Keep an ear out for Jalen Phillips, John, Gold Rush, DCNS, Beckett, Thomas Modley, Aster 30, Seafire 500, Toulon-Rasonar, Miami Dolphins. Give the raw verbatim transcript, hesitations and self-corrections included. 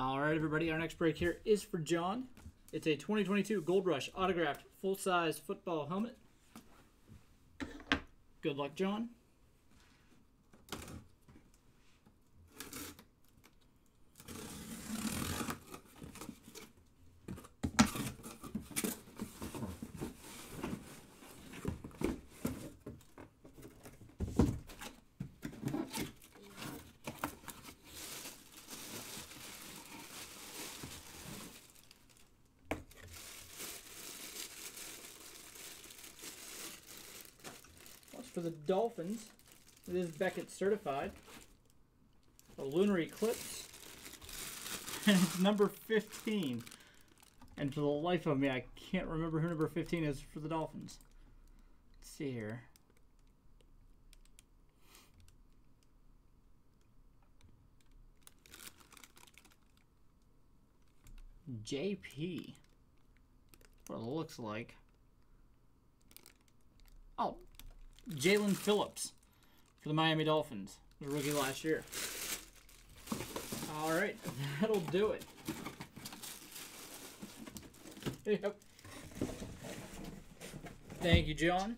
All right, everybody, our next break here is for John. It's a twenty twenty-two Gold Rush autographed full-size football helmet. Good luck, John. For the Dolphins, it is Beckett certified. A lunar eclipse, and it's number fifteen. And for the life of me, I can't remember who number fifteen is for the Dolphins. Let's see here. J P. What it looks like. Oh. Jalen Phillips for the Miami Dolphins, the rookie last year. All right, that'll do it. Yep. Thank you, John.